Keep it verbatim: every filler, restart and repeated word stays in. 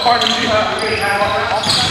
Pardon me, you have to get it now.